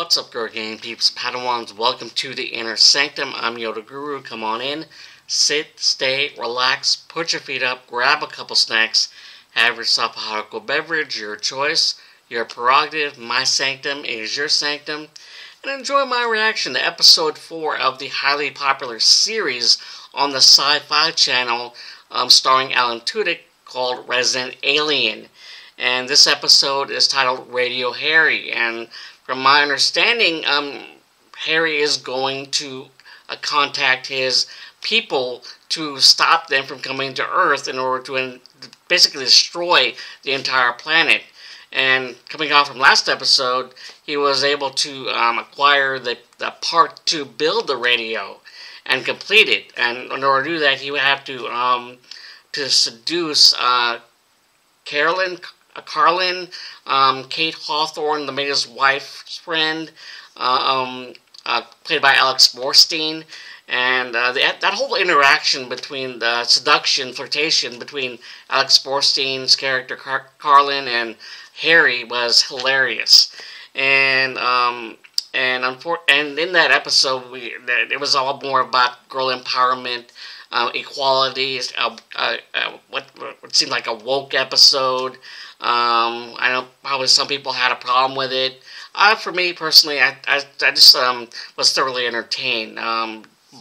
What's up, girl game peeps, Padawans, welcome to the Inner Sanctum. I'm Yoda Guru. Come on in, sit, stay, relax, put your feet up, grab a couple snacks, have yourself a hot beverage, your choice, your prerogative, my sanctum is your sanctum, and enjoy my reaction to episode 4 of the highly popular series on the Sci-Fi channel starring Alan Tudyk called Resident Alien. And this episode is titled Radio Harry, and from my understanding, Harry is going to contact his people to stop them from coming to Earth in order to basically destroy the entire planet. And coming off from last episode, he was able to acquire the part to build the radio and complete it. And in order to do that, he would have to seduce Kate Hawthorne, the mayor's wife's friend, played by Alex Borstein, and that whole interaction between the seduction, flirtation between Alex Borstein's character Carolyn and Harry was hilarious. And in that episode, it was all more about girl empowerment. Equality, what seemed like a woke episode. I know probably some people had a problem with it. For me personally, I just was thoroughly entertained,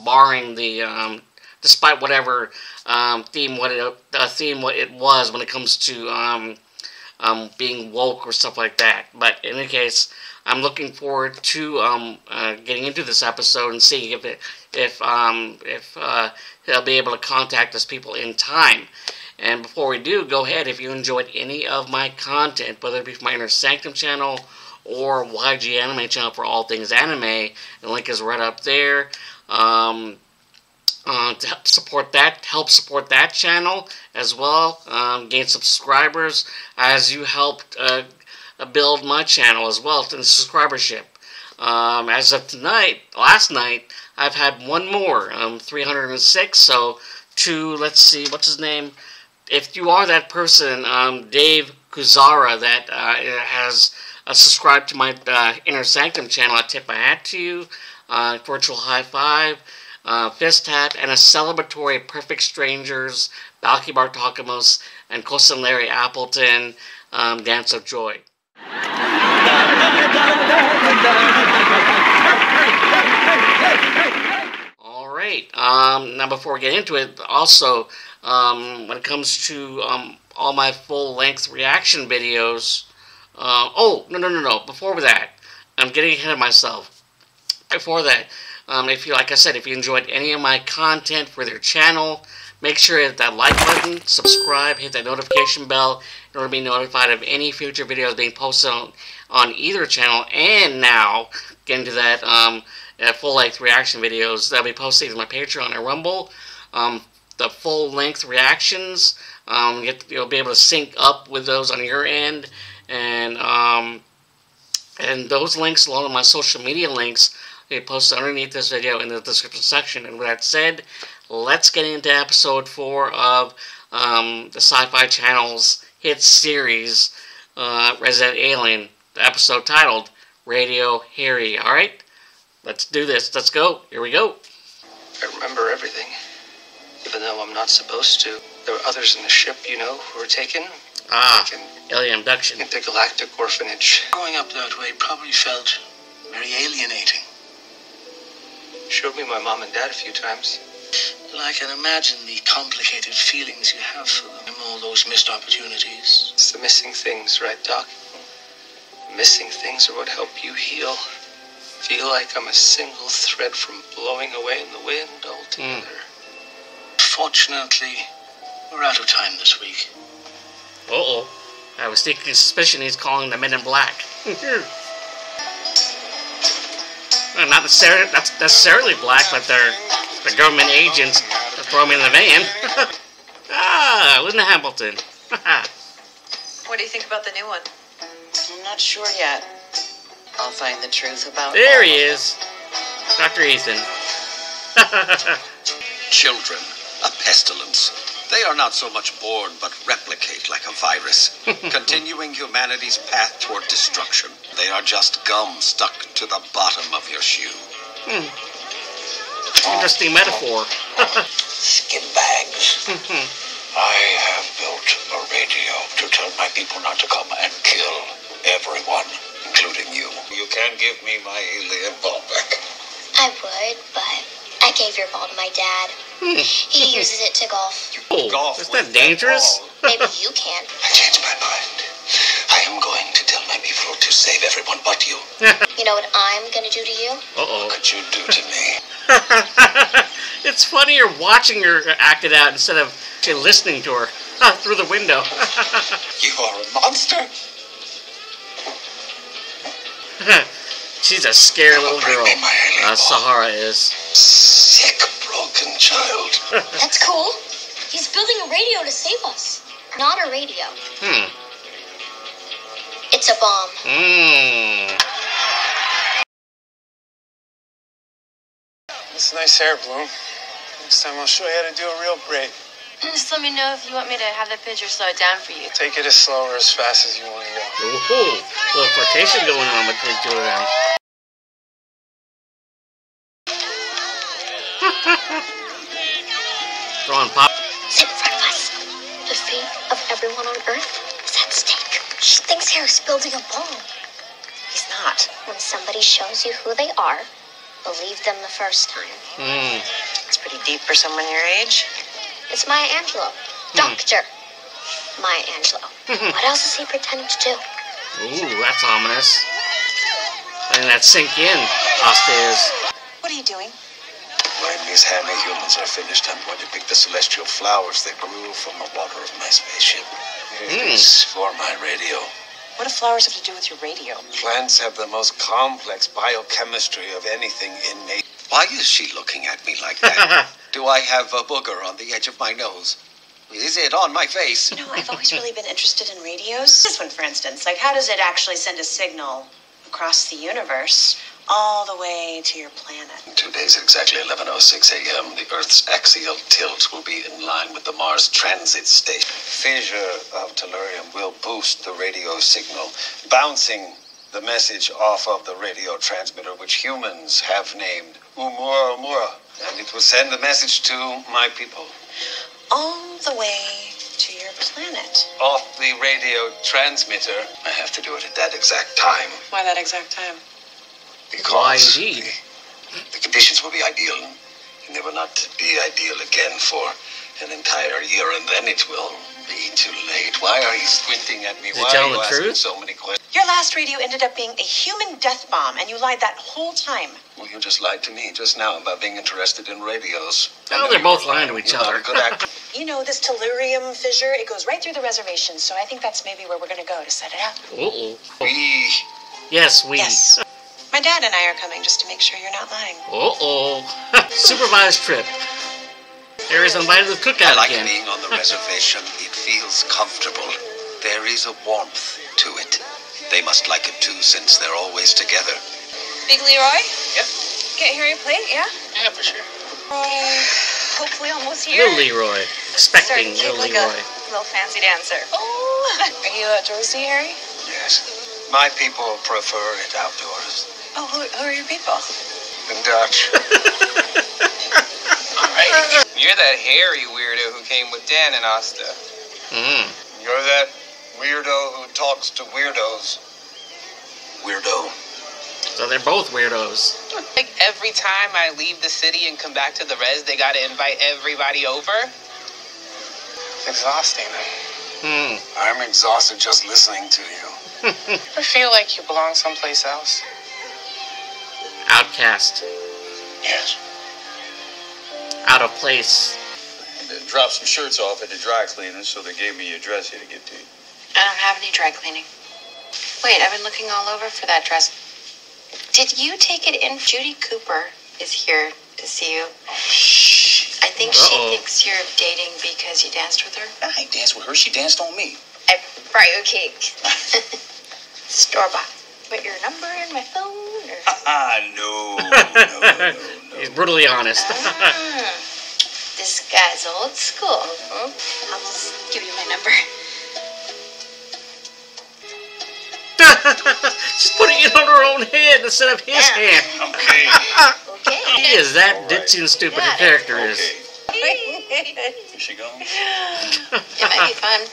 barring the despite whatever theme it was when it comes to being woke or stuff like that. But in any case, I'm looking forward to getting into this episode and seeing if they'll be able to contact us people in time. And before we do, go ahead, if you enjoyed any of my content, whether it be from my Inner Sanctum channel or YG Anime channel for all things anime, the link is right up there. To help support that channel as well, gain subscribers as you helped build my channel as well in subscribership. As of tonight, last night, I've had one more, 306, so to, let's see, what's his name? If you are that person, Dave Kuzara, that has subscribed to my Inner Sanctum channel, I tip my hat to you, virtual high five, fist hat, and a celebratory Perfect Strangers, Balky Bartokamos, and Cousin Larry Appleton, Dance of Joy. Alright, now before we get into it, also, when it comes to all my full-length reaction videos, oh, no, before that, I'm getting ahead of myself. Before that, if you, like I said, if you enjoyed any of my content for their channel, make sure to hit that like button, subscribe, hit that notification bell in order to be notified of any future videos being posted on either channel. And now, get into that full-length reaction videos that will be posted on my Patreon and Rumble. The full-length reactions, you'll be able to sync up with those on your end. And those links, along with my social media links, will be posted underneath this video in the description section. And with that said, let's get into episode 4 of the Sci-Fi Channel's hit series, Resident Alien, the episode titled Radio Harry. Alright, let's do this. Let's go. Here we go. I remember everything, even though I'm not supposed to. There were others in the ship, you know, who were taken. Ah, alien abduction. At the galactic orphanage. Growing up that way probably felt very alienating. Showed me my mom and dad a few times. And I can imagine the complicated feelings you have for them, all those missed opportunities. It's the missing things, right, Doc? The missing things are what help you heal. Feel like I'm a single thread from blowing away in the wind altogether. Fortunately, we're out of time this week. Uh-oh. I was thinking suspicion he's calling the Men in Black. Not necessarily, that's necessarily black, but they're the government agents that throw me in the van. Ah, Linda Hamilton. What do you think about the new one? I'm not sure yet. I'll find the truth about it. There he is. Dr. Ethan. Children, a pestilence. They are not so much born, but replicate like a virus, continuing humanity's path toward destruction. They are just gum stuck to the bottom of your shoe. Interesting metaphor. Skin bags. I have built a radio to tell my people not to come and kill everyone, including you. You can give me my alien ball back. I would, but I gave your ball to my dad. He uses it to golf. Oh, golf? Isn't that dangerous? Maybe you can. I changed my mind. I am going to tell my people to save everyone but you. You know what I'm going to do to you? What could you do to me? It's funnier watching her act it out instead of listening to her through the window. You are a monster. She's a scary little girl. Sahara is. Sick, broken child. That's cool. He's building a radio to save us. Not a radio. It's a bomb. That's nice hair, Bloom. Next time I'll show you how to do a real braid. Just let me know if you want me to have that picture slow it down for you. Take it as slow or as fast as you want to go. Ooh, a little flirtation going on with the two of them. Throwing pop. It's in front of us. The fate of everyone on Earth is at stake. She thinks Harry's building a bomb. He's not. When somebody shows you who they are, believe them the first time. It's pretty deep for someone your age. It's Maya Angelou. Doctor Maya Angelou. What else is he pretending to do? Ooh, that's ominous. Letting that sink in, Asta is. What are you doing? When these hammy humans are finished, I'm going to pick the celestial flowers that grew from the water of my spaceship. It's for my radio. What do flowers have to do with your radio? Plants have the most complex biochemistry of anything in nature. Why is she looking at me like that? Do I have a booger on the edge of my nose? Is it on my face? You know, I've always really been interested in radios. This one, for instance. Like, how does it actually send a signal across the universe all the way to your planet? In 2 days, exactly 11:06 a.m., the Earth's axial tilt will be in line with the Mars transit station. Fissure of tellurium will boost the radio signal, bouncing the message off of the radio transmitter, which humans have named Umura Umura, and it will send the message to my people. All the way to your planet. Off the radio transmitter. I have to do it at that exact time. Why that exact time? Because the conditions will be ideal, and they will not be ideal again for an entire year, and then it will be too late. Why are you squinting at me? Why are you asking so many questions? Your last radio ended up being a human death bomb, and you lied that whole time. Well, you just lied to me just now about being interested in radios. No, they're both lying to each other. You know, this tellurium fissure, it goes right through the reservation, so I think that's maybe where we're going to go to set it up. We. Yes, we. Yes. My dad and I are coming just to make sure you're not lying. Supervised trip. Harry's invited to the cookout again. I like being on the reservation. It feels comfortable. There is a warmth to it. They must like it too, since they're always together. Big Leroy? Yep. Get Harry a plate, yeah? Yeah, for sure. Hopefully almost here. Little Leroy. Expecting Little Leroy. A little fancy dancer. Are you outdoorsy, Harry? Yes. My people prefer it outdoors. Oh, who are your people? The Dutch. All right. You're that hairy weirdo who came with Dan and Asta. You're that weirdo who talks to weirdos. Weirdo. So they're both weirdos. Like every time I leave the city and come back to the res, they gotta invite everybody over. It's exhausting. I'm exhausted just listening to you. I feel like you belong someplace else. Outcast. Yes. Out of place. They dropped some shirts off at the dry cleaners, so they gave me your dress here to get to you. I don't have any dry cleaning. Wait, I've been looking all over for that dress. Did you take it in? Judy Cooper is here to see you. Shh. I think she thinks you're dating because you danced with her. I danced with her. She danced on me. I brought you a cake. Store-bought. Put your number in my phone? Or... no, no, no, no. He's brutally honest. This guy's old school. Huh? I'll just give you my number. She's putting it on her own head instead of his head. Okay. Okay. He is that ditzy and stupid a character is. Is she going? It might be fun.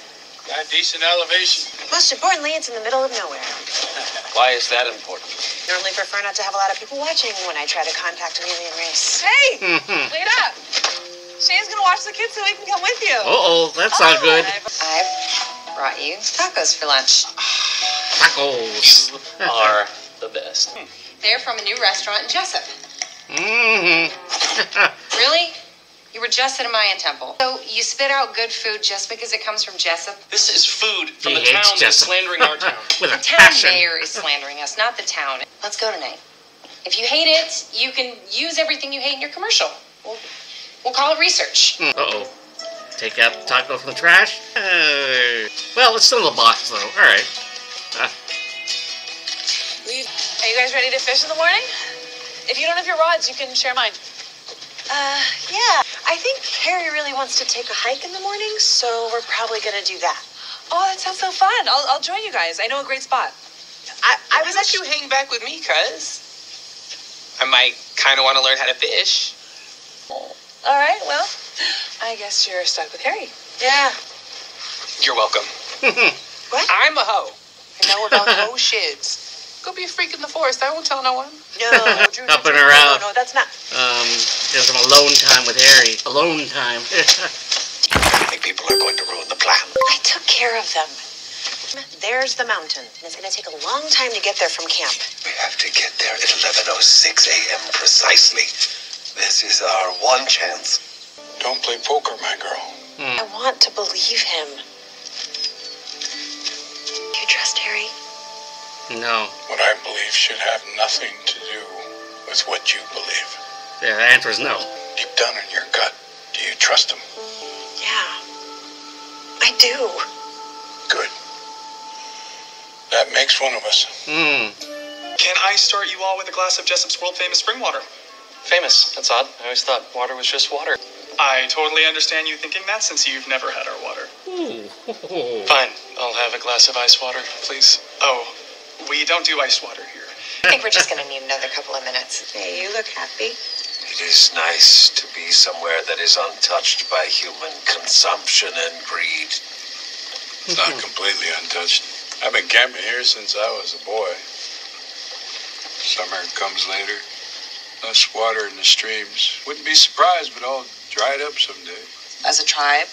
Got decent elevation. Most importantly, it's in the middle of nowhere. Why is that important? Normally prefer not to have a lot of people watching when I try to contact an alien race. Hey! Wait up! Shane's gonna watch the kids so he can come with you. Uh-oh, that's not good. I've brought you tacos for lunch. Tacos are the best. They're from a new restaurant in Jessup. Really? You were just at a Mayan temple. So you spit out good food just because it comes from Jessup? This is food from the town that's slandering our town. With a passion. The town mayor is slandering us, not the town. Let's go tonight. If you hate it, you can use everything you hate in your commercial. We'll call it research. Uh-oh. Take out the taco from the trash? Well, it's still in the box, though. All right. Are you guys ready to fish in the morning? If you don't have your rods, you can share mine. Yeah. I think Carrie really wants to take a hike in the morning, so we're probably gonna do that. Oh, that sounds so fun. I'll join you guys. I know a great spot. I was actually... Why don't you hang back with me, cuz? I might kind of want to learn how to fish. All right, well, I guess you're stuck with Harry. Yeah. You're welcome. What? I'm a hoe. I know about hoe shids. Go be a freak in the forest. I won't tell no one. No, Drew, up and around. No, that's not. There's an alone time with Harry. Alone time. I think people are going to ruin the plan. I took care of them. There's the mountain. And it's going to take a long time to get there from camp. We have to get there at 11:06 a.m. precisely. This is our one chance. Don't play poker, my girl. I want to believe him. Do you trust Harry? No. What I believe should have nothing to do with what you believe. Yeah, the answer is no. Deep down in your gut, do you trust him? Yeah, I do. Good. That makes one of us. Can I start you all with a glass of Jessup's world-famous spring water? Famous. That's odd. I always thought water was just water. I totally understand you thinking that since you've never had our water. Fine. I'll have a glass of ice water, please. Oh, we don't do ice water here. I think we're just going to need another couple of minutes. Hey, you look happy. It is nice to be somewhere that is untouched by human consumption and greed. It's not completely untouched. I've been camping here since I was a boy. Summer comes later. Less water in the streams. Wouldn't be surprised, but all dried up someday. As a tribe,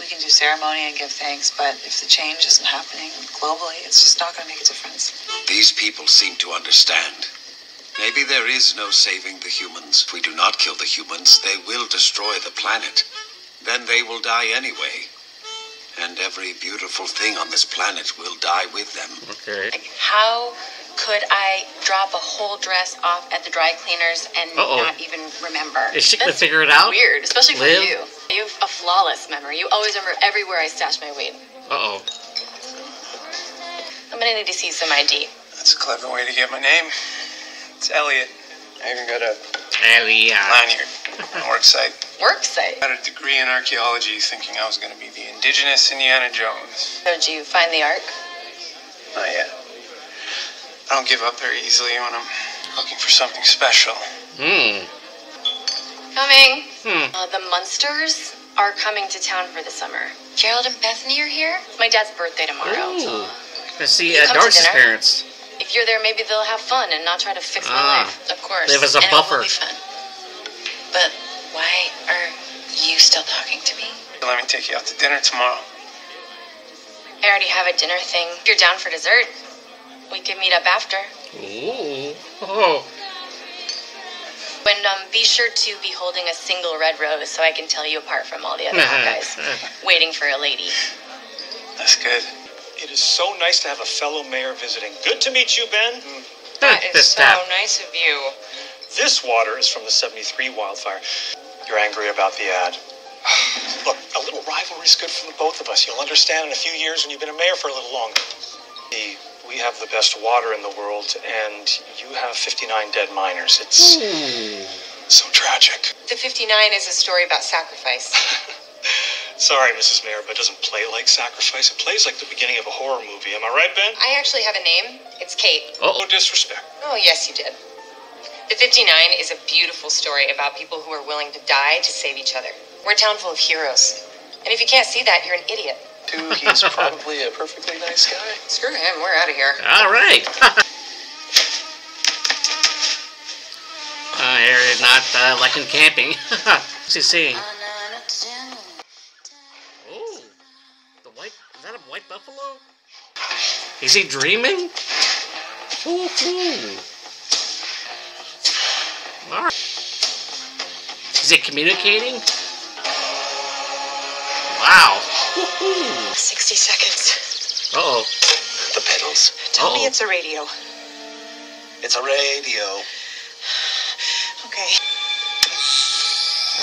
we can do ceremony and give thanks, but if the change isn't happening globally, it's just not going to make a difference. These people seem to understand. Maybe there is no saving the humans. If we do not kill the humans, they will destroy the planet. Then they will die anyway. And every beautiful thing on this planet will die with them. Okay. Like, how... could I drop a whole dress off at the dry cleaners and not even remember? Is she going to figure it out? Weird, especially for you. You have a flawless memory. You always remember everywhere I stash my weed. Uh-oh. I'm going to need to see some ID. That's a clever way to get my name. It's Elliot. I even got a lanyard on work site. Work site? I got a degree in archaeology thinking I was going to be the indigenous Indiana Jones. So did you find the Ark? Not yet. I don't give up very easily when I'm looking for something special. Coming. The Munsters are coming to town for the summer. Gerald and Bethany are here. It's my dad's birthday tomorrow. Let's see Darcy's parents. If you're there, maybe they'll have fun and not try to fix my life. Of course. Live as a buffer. It will be fun. But why are you still talking to me? Let me take you out to dinner tomorrow. I already have a dinner thing. If you're down for dessert, we can meet up after. And be sure to be holding a single red rose so I can tell you apart from all the other guys waiting for a lady. That's good. It is so nice to have a fellow mayor visiting. Good to meet you, Ben. That is so nice of you. This water is from the 73 wildfire. You're angry about the ad. Look, a little rivalry is good for the both of us. You'll understand in a few years when you've been a mayor for a little longer. We have the best water in the world, and you have 59 dead miners. It's So tragic. The 59 is a story about sacrifice. Sorry, Mrs. Mayor, but it doesn't play like sacrifice. It plays like the beginning of a horror movie. Am I right, Ben? I actually have a name. It's Kate. Oh, no disrespect. Oh, yes, you did. The 59 is a beautiful story about people who are willing to die to save each other. We're a town full of heroes. And if you can't see that, you're an idiot. Too, he's probably a perfectly nice guy. Screw him. We're out of here. All right. Here is not like in camping. What's he saying? Oh, the white, is that a white buffalo? Is he dreaming? Ooh. All right. Is it communicating? Wow. 60 seconds. Uh-oh. The pedals. Tell me it's a radio. It's a radio. Okay.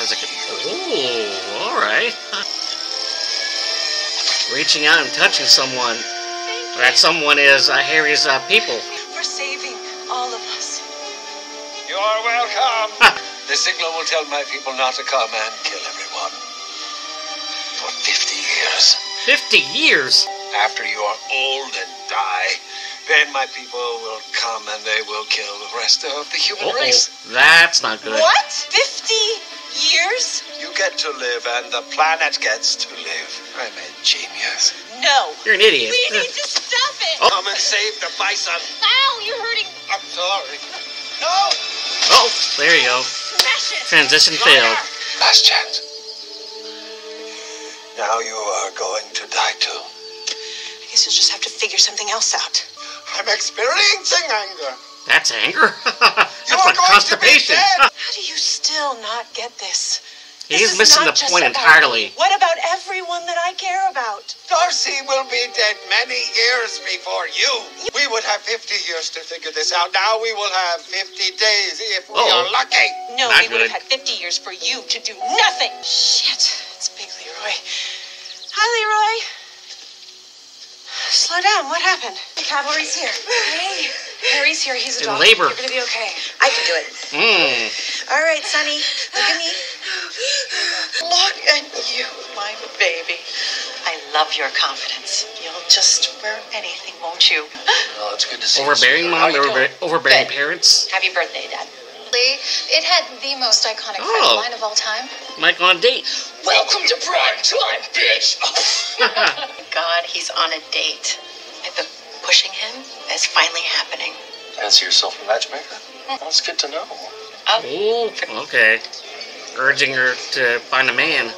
That's a good... Ooh, alright. Reaching out and touching someone. That someone is Harry's people. For saving all of us. You are welcome. The signal will tell my people not to come and kill everyone. For 50 years. 50 years? After you are old and die, then my people will come and they will kill the rest of the human race. That's not good. What? 50 years? You get to live and the planet gets to live. I'm a genius. No. You're an idiot. We need to stop it. Oh. Come and save the bison. Ow, you're hurting. I'm sorry. No. Oh, there you go. Smash it. Transition failed. Last chance. Now you are going to die too. I guess you'll just have to figure something else out. I'm experiencing anger. That's anger? That's like constipation. How do you still not get this? He's missing the point entirely. What about everyone that I care about? Darcy will be dead many years before you. We would have 50 years to figure this out. Now we will have 50 days if we are lucky. No, we would have had 50 years for you to do nothing. Shit, it's Big Leroy. Hi, Leroy. Slow down. What happened? The cavalry's here. Hey, Harry's here. He's a doctor. In labor. You're gonna be okay. I can do it. All right, Sonny. Look at me. Look at you, my baby. I love your confidence. You'll just wear anything, won't you? Well, it's good to see. Overbearing mom. Overbearing parents. Happy birthday, Dad. It had the most iconic line of all time. Mike on date. Welcome to prime time, bitch. Oh my God, he's on a date. I've been pushing him. It's finally happening. Fancy yourself a matchmaker? That's good to know. Oh, okay. Urging her to find a man.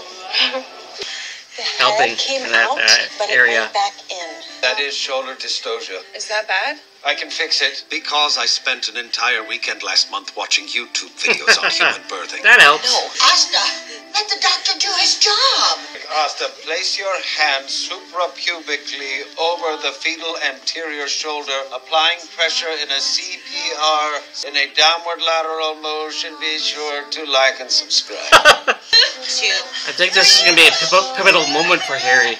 The helping came in that out, but area. It went back in. That is shoulder dystocia. Is that bad? I can fix it. Because I spent an entire weekend last month watching YouTube videos on human birthing. That helps. No, Asta, let the doctor do his job. Asta, place your hand suprapubically over the fetal anterior shoulder, applying pressure in a CPR in a downward lateral motion. Be sure to like and subscribe. I think this is going to be a pivotal moment for Harry.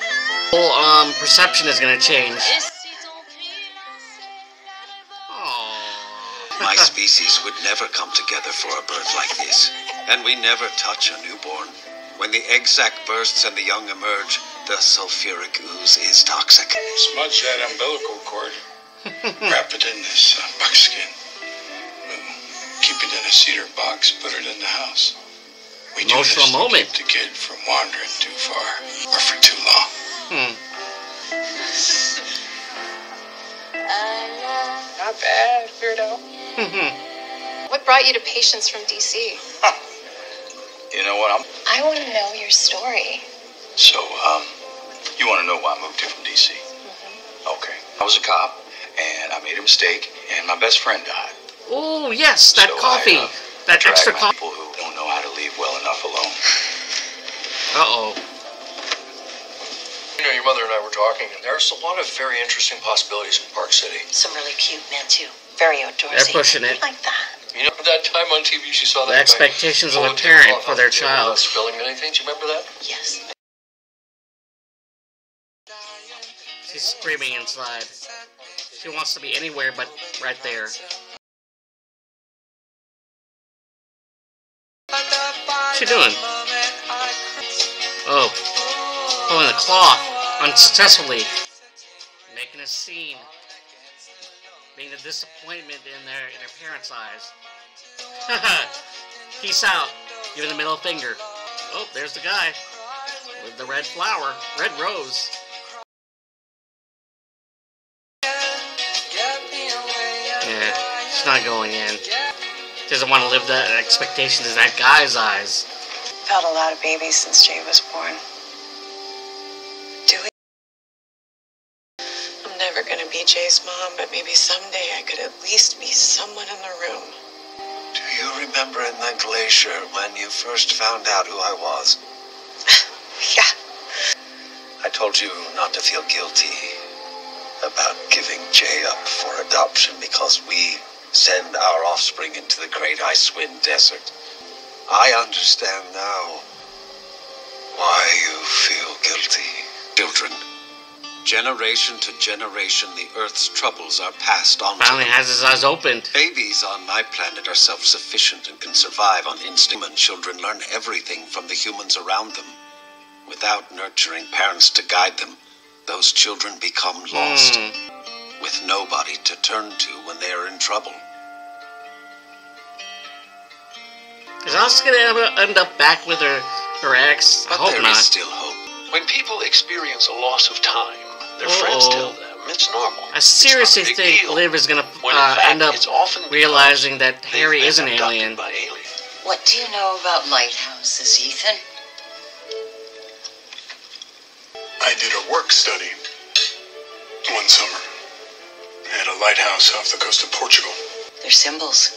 Whole perception is going to change. My species would never come together for a birth like this, and we never touch a newborn. When the egg sac bursts and the young emerge, the sulfuric ooze is toxic. Smudge that umbilical cord, wrap it in this buckskin, keep it in a cedar box, put it in the house. We do this to keep the kid from wandering too far or for too long. Not bad, weirdo. What brought you to Patience from DC? You know what? I want to know your story. So, you want to know why I moved here from DC? Okay. I was a cop, and I made a mistake, and my best friend died. Oh, yes, that coffee. That extra coffee. People who don't know how to leave well enough alone. You know, your mother and I were talking, and there's a lot of very interesting possibilities in Park City. Some really cute men, too. Very outdoorsy. They're pushing it. Like that. You know, that time on TV she saw that. The expectations of a parent for their child. Spilling anything, do you remember that? Yes. She's screaming inside. She wants to be anywhere but right there. What you doing? Oh. Oh, and the cloth. Unsuccessfully. Making a scene. Being the disappointment in their parents' eyes. Peace out. Giving the middle finger. Oh, there's the guy. With the red flower. Red rose. Yeah, it's not going in. Doesn't want to live that expectation in that guy's eyes. I've had a lot of babies since Jay was born. I'm never going to be Jay's mom, but maybe someday I could at least be someone in the room. Do you remember in the glacier when you first found out who I was? Yeah. I told you not to feel guilty about giving Jay up for adoption because we send our offspring into the great Icewind Desert. I understand now why you feel guilty. Children, generation to generation, the Earth's troubles are passed on. Finally has his eyes opened. Babies on my planet are self-sufficient and can survive on instinct. And children learn everything from the humans around them. Without nurturing parents to guide them, those children become lost, with nobody to turn to when they are in trouble. Is Asta gonna end up back with her ex? I hope not. But there is still hope. When people experience a loss of time, their friends tell them it's normal. I seriously think Liv is gonna end up realizing that Harry is an alien. What do you know about lighthouses, Ethan? I did a work study one summer at a lighthouse off the coast of Portugal. They're symbols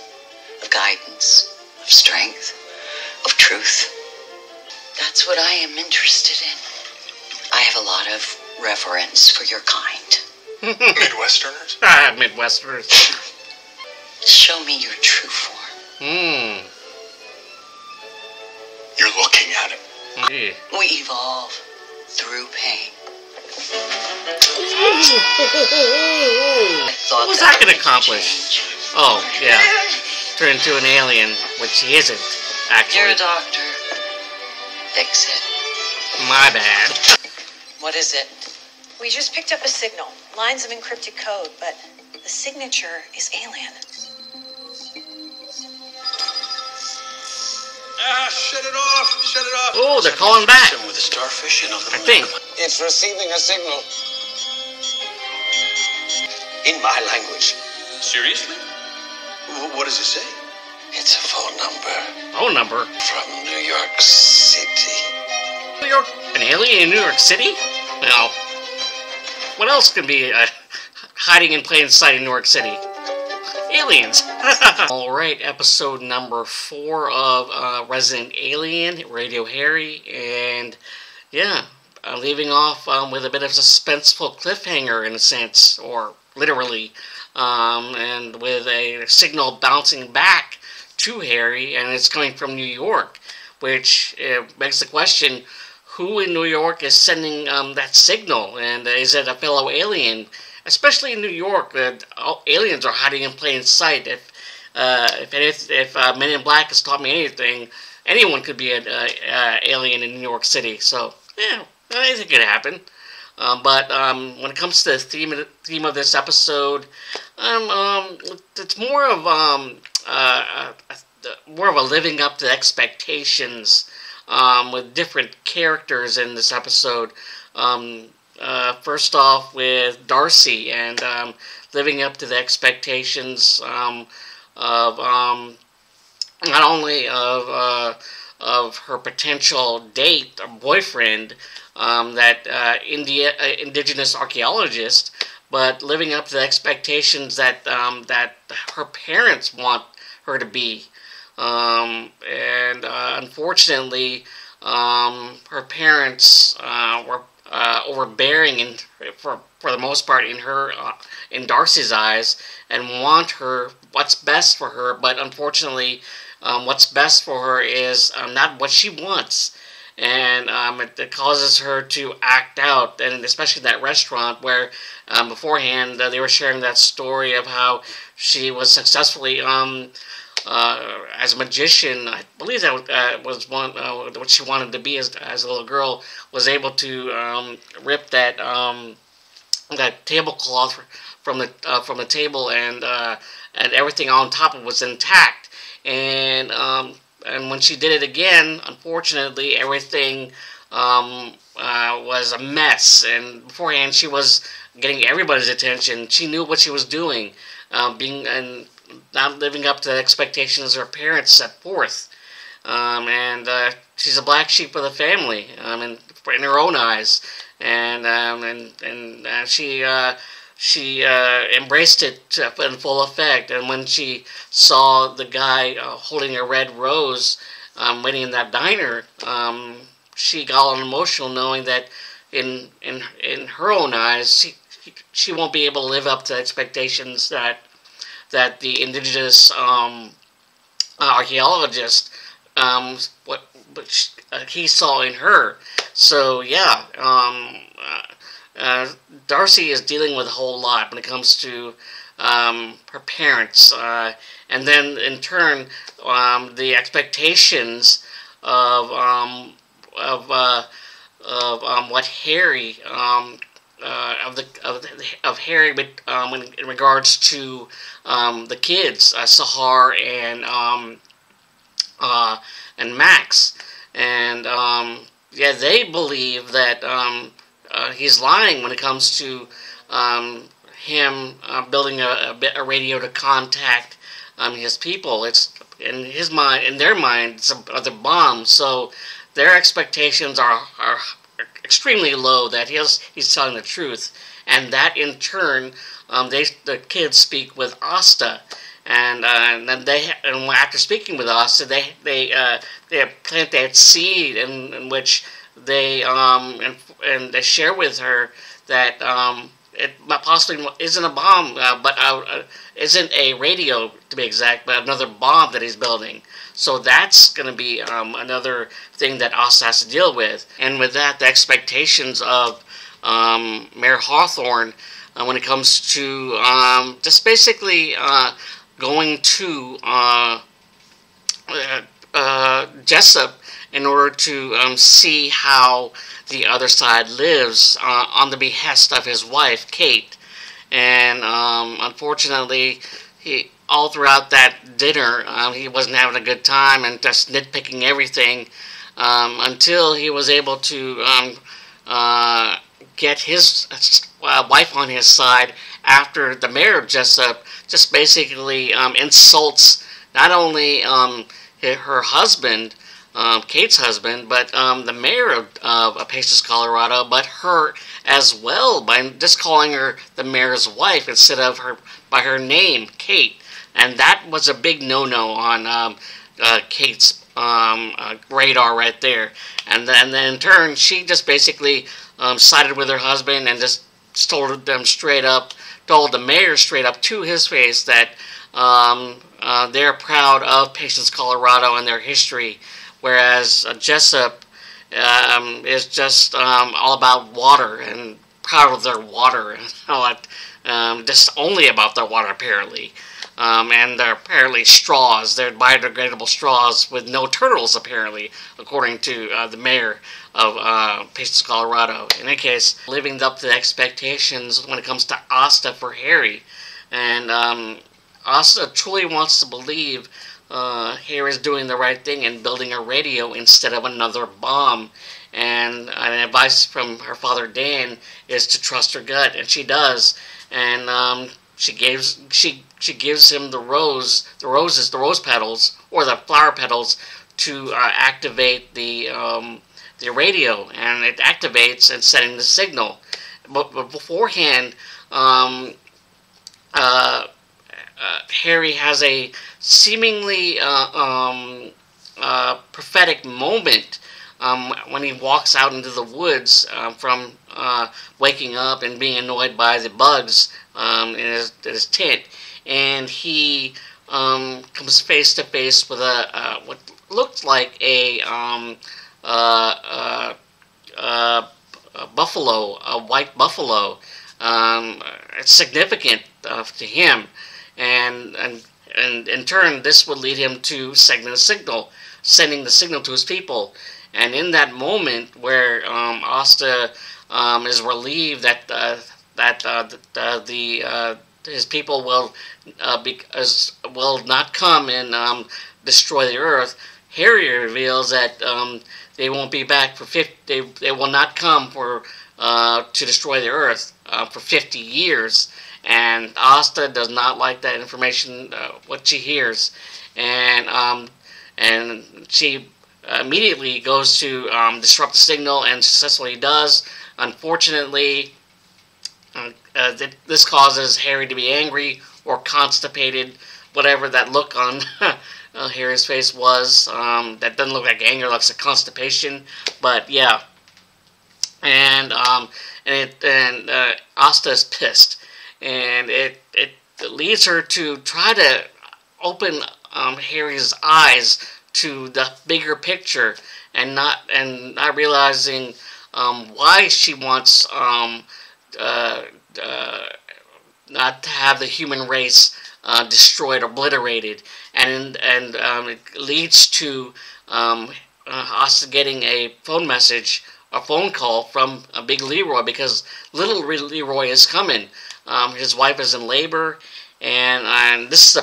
of guidance, of strength, of truth. That's what I am interested in. I have a lot of reverence for your kind. Midwesterners? Ah, Midwesterners. Show me your true form. You're looking at it. Yeah. We evolve through pain. What was that going to accomplish? Oh, yeah. Turn into an alien, which he isn't, actually. You're a doctor. Fix it. My bad. What is it? We just picked up a signal. Lines of encrypted code, but the signature is alien. Shut it off! Shut it off! Oh, they're calling back! With a starfish and I think. It's receiving a signal. In my language. Seriously? What does it say? It's a phone number. Phone number? From New York City. New York? An alien in New York City? No. What else could be hiding in plain sight in New York City? Aliens. Alright, episode number 4 of Resident Alien, Radio Harry, and yeah, leaving off with a bit of a suspenseful cliffhanger in a sense, or literally, and with a signal bouncing back to Harry, and it's coming from New York, which begs the question, who in New York is sending that signal, and is it a fellow alien? Especially in New York, aliens are hiding in plain sight. If Men in Black has taught me anything, anyone could be an alien in New York City. So, yeah, anything could happen. But when it comes to the theme of this episode, it's more of a living up to expectations with different characters in this episode. First off with Darcy and living up to the expectations of not only of her potential date or boyfriend, that indigenous archaeologist, but living up to the expectations that that her parents want her to be, and unfortunately her parents were overbearing and for the most part in her in Darcy's eyes, and want her what's best for her, but unfortunately what's best for her is not what she wants, and it causes her to act out, and especially that restaurant where beforehand they were sharing that story of how she was successfully as a magician. I believe that was one what she wanted to be as a little girl, was able to rip that that tablecloth from the table, and everything on top of it was intact, and when she did it again, unfortunately, everything was a mess. And beforehand, she was getting everybody's attention. She knew what she was doing, not living up to the expectations her parents set forth. She's a black sheep of the family, in her own eyes, and she embraced it in full effect. And when she saw the guy holding a red rose waiting in that diner, she got all emotional, knowing that in her own eyes, she won't be able to live up to expectations that the indigenous archaeologist he saw in her. So yeah. Darcy is dealing with a whole lot when it comes to her parents, and then in turn the expectations of what Harry of Harry in regards to the kids, Sahar and Max, and yeah, they believe that. He's lying when it comes to him building a radio to contact his people. It's in his mind, in their mind, it's another bomb. So their expectations are extremely low that he's telling the truth, and that in turn, the kids speak with Asta, and after speaking with Asta, they plant that seed in which they and they share with her that it possibly isn't a bomb, but isn't a radio to be exact, but another bomb that he's building. So that's going to be another thing that Asta has to deal with. And with that, the expectations of Mayor Hawthorne when it comes to just basically going to Jessup in order to see how the other side lives on the behest of his wife, Kate. And unfortunately, all throughout that dinner, he wasn't having a good time and just nitpicking everything until he was able to get his wife on his side after the mayor of Jessup just basically insults not only her husband, Kate's husband, but the mayor of Piceance, Colorado, but her as well, by just calling her the mayor's wife instead of her by her name, Kate. And that was a big no-no on Kate's radar right there. And then in turn, she just basically sided with her husband and just told the mayor straight up to his face that they're proud of Piceance, Colorado, and their history. Whereas Jessup is just all about water and proud of their water, and all that, just only about their water apparently, and they're apparently straws. They're biodegradable straws with no turtles apparently, according to the mayor of Piceance, Colorado. In any case, living up to the expectations when it comes to Asta for Harry, and Asta truly wants to believe Harry's doing the right thing and building a radio instead of another bomb. And advice from her father Dan is to trust her gut, and she does. And she gives him the rose petals or the flower petals to activate the radio, and it activates and sending the signal. But beforehand, Harry has a seemingly prophetic moment when he walks out into the woods from waking up and being annoyed by the bugs in his tent, and he comes face to face with what looked like buffalo, a white buffalo. It's significant to him, and in turn this would lead him to sending the signal to his people. And in that moment where Asta is relieved that his people will not come and destroy the earth, Harry reveals that they won't be back for they will not come for to destroy the earth for 50 years. And Asta does not like that information, what she hears, and she immediately goes to disrupt the signal, and successfully does. Unfortunately, this causes Harry to be angry or constipated, whatever that look on Harry's face was. That doesn't look like anger, looks like constipation, but yeah. And Asta is pissed, and it leads her to try to open Harry's eyes to the bigger picture, and not realizing why she wants not to have the human race destroyed, obliterated, and it leads to Asta getting a phone message, a phone call from a Big Leroy, because Little Leroy is coming. His wife is in labor, and this is a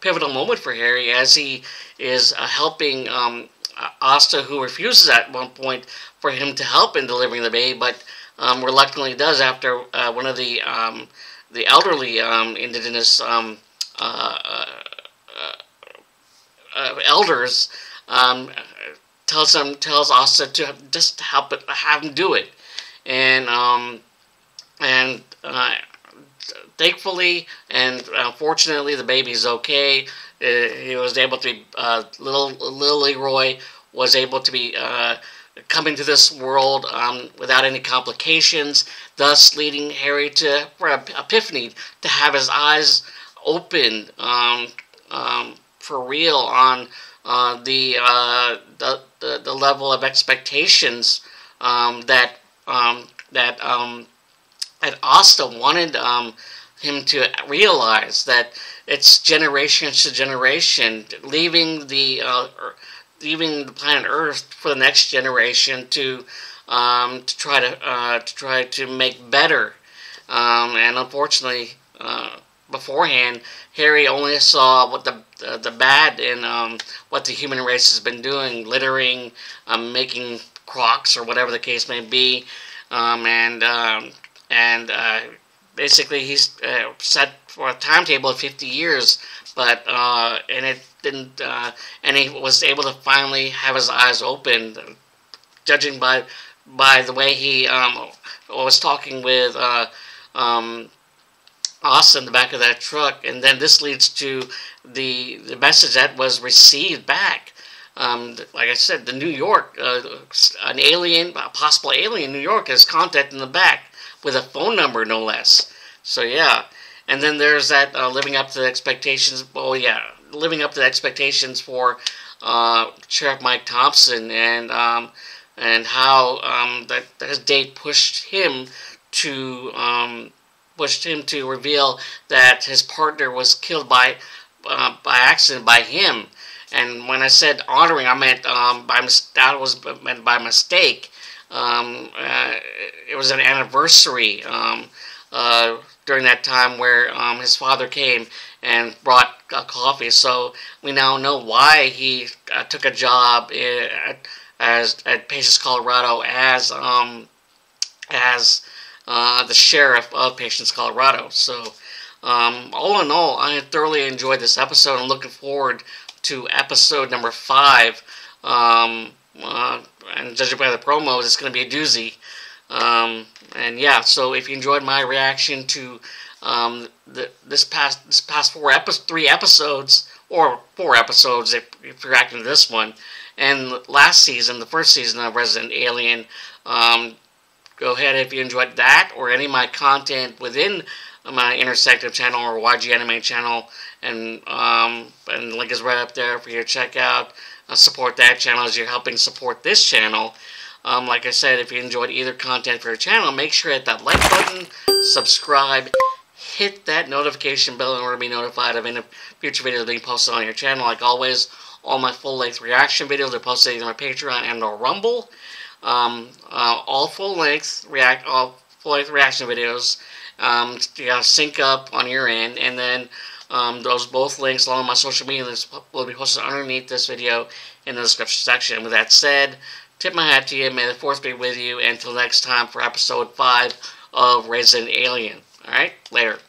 pivotal moment for Harry, as he is helping Asta, who refuses at one point for him to help in delivering the baby, but reluctantly does after one of the elderly indigenous elders tells Asta to just help it, have him do it, and thankfully and fortunately the baby's okay. He was able to be, little Leroy was able to be come into this world without any complications, thus leading Harry to epiphany, to have his eyes open for real on the level of expectations that Asta wanted him to realize, that it's generation to generation, leaving the planet Earth for the next generation to try to make better. And unfortunately, beforehand, Harry only saw what the bad in what the human race has been doing, littering, making crocs or whatever the case may be, and basically he's set for a timetable of 50 years. But, and it didn't, and he was able to finally have his eyes open, judging by the way he, was talking with, Asta in the back of that truck. And then this leads to the message that was received back. Like I said, the New York, an alien, a possible alien in New York is contacting the back with a phone number, no less. So, yeah. And then there's that living up to the expectations. Oh yeah, living up to the expectations for Sheriff Mike Thompson, and how that his date pushed him to reveal that his partner was killed by accident by him. And when I said honoring, I meant that was meant by mistake. It was an anniversary. During that time where his father came and brought coffee, so we now know why he took a job at Piceance, Colorado, as the sheriff of Piceance, Colorado. So, all in all, I thoroughly enjoyed this episode. I'm looking forward to episode number 5. And judging by the promos, it's going to be a doozy. And yeah, so if you enjoyed my reaction to this past 3 episodes, or 4 episodes if you're reacting to this one, and last season, the first season of Resident Alien, go ahead if you enjoyed that or any of my content within my Inner Sanctum channel or YG Anime channel, and the link is right up there for you to check out. support that channel as you're helping support this channel. Like I said, if you enjoyed either content for your channel, make sure to hit that like button, subscribe, hit that notification bell in order to be notified of any future videos being posted on your channel. Like always, all my full-length reaction videos are posted either on my Patreon and or Rumble. All full-length reaction videos you gotta sync up on your end, and then those both links along with my social media links will be posted underneath this video in the description section. With that said, tip my hat to you, may the force be with you, and until next time for episode 5 of Resident Alien. Alright, later.